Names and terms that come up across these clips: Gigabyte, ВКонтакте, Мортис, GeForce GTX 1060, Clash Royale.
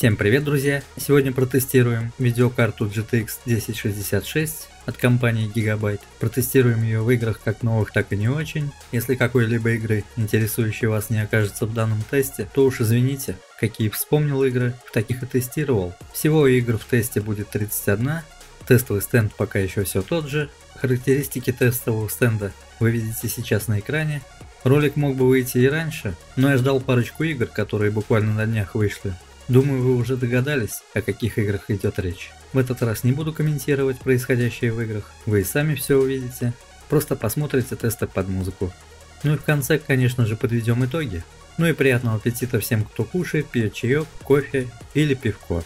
Всем привет, друзья! Сегодня протестируем видеокарту GTX 1060 от компании Gigabyte. Протестируем ее в играх как новых, так и не очень. Если какой-либо игры, интересующей вас, не окажется в данном тесте, то уж извините, какие вспомнил игры, в таких и тестировал. Всего игр в тесте будет 31, тестовый стенд пока еще все тот же. Характеристики тестового стенда вы видите сейчас на экране. Ролик мог бы выйти и раньше, но я ждал парочку игр, которые буквально на днях вышли. Думаю, вы уже догадались, о каких играх идет речь. В этот раз не буду комментировать происходящее в играх, вы и сами все увидите, просто посмотрите тесты под музыку. Ну и в конце, конечно же, подведем итоги. Ну и приятного аппетита всем, кто кушает, пьет чаек, кофе или пивко.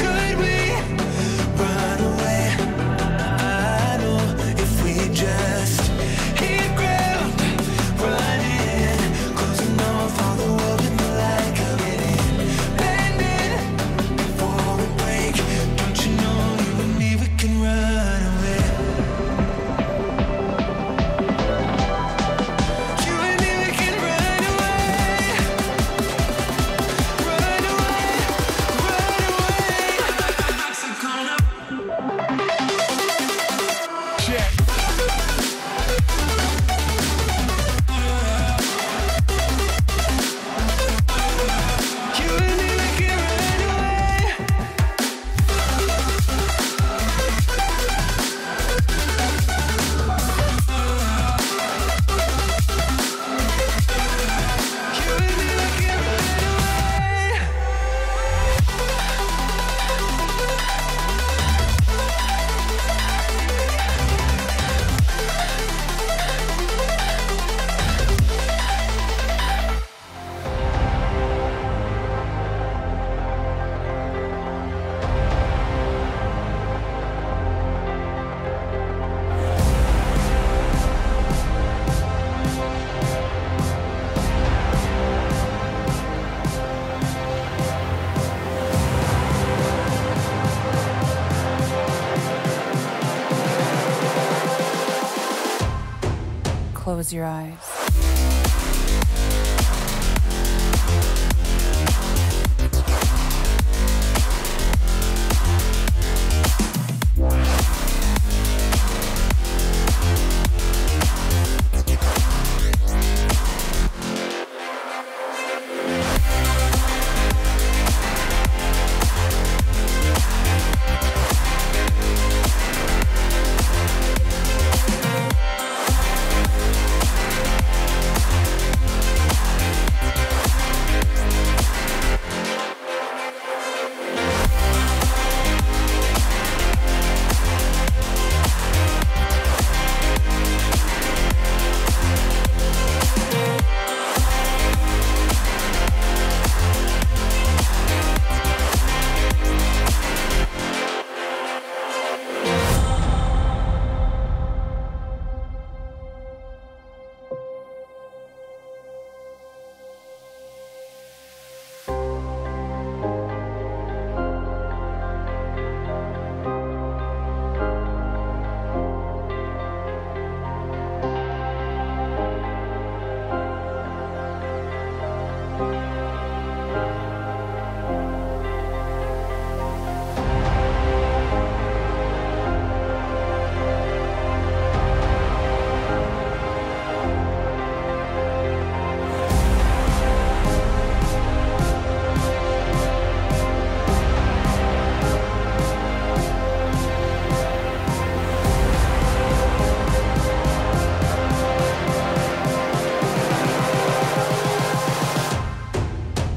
Could we? close your eyes.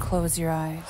Close your eyes.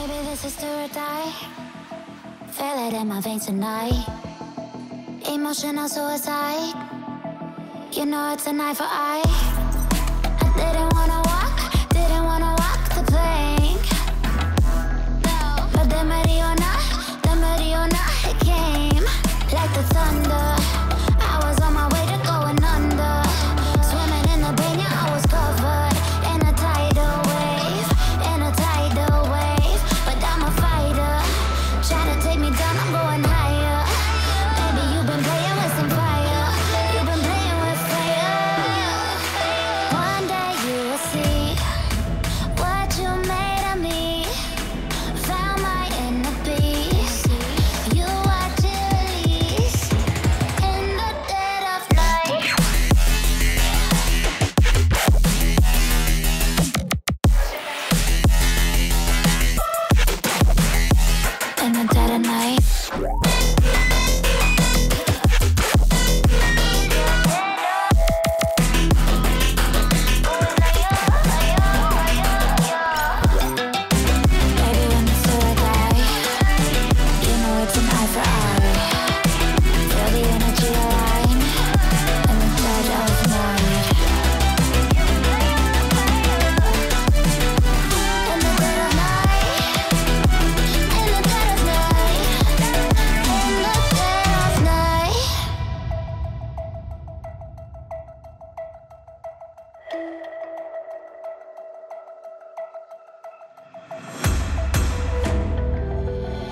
Baby, this is do or die. Feel it in my veins tonight. Emotional suicide. You know it's an eye for eye. I didn't wanna walk the plank. No. But the Mariona came like the thunder. I was on my way to going under. Swimming in the banya, I was covered.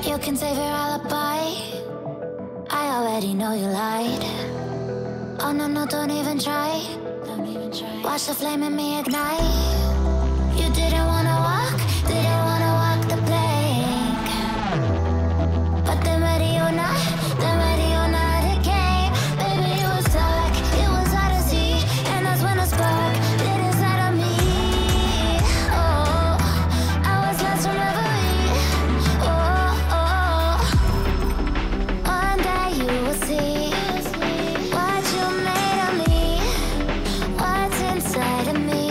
You can save your alibi. I already know you lied. Oh no, no, don't even try. Watch the flame in me ignite. You didn't wanna walk the plank. But the Mariona, it came. Baby, it was dark, it was hard to see. And that's when a spark lit inside of me. Oh, I was lost from everything. What you made of me, what's inside of me.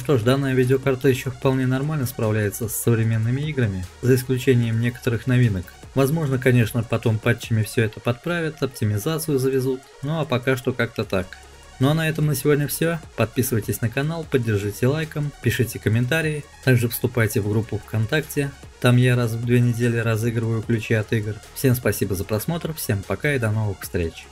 что ж, данная видеокарта еще вполне нормально справляется с современными играми, за исключением некоторых новинок. Возможно, конечно, потом патчами все это подправят, оптимизацию завезут, ну а пока что как-то так. Ну а на этом на сегодня все. Подписывайтесь на канал, поддержите лайком, пишите комментарии, также вступайте в группу ВКонтакте, там я раз в 2 недели разыгрываю ключи от игр. Всем спасибо за просмотр, всем пока и до новых встреч.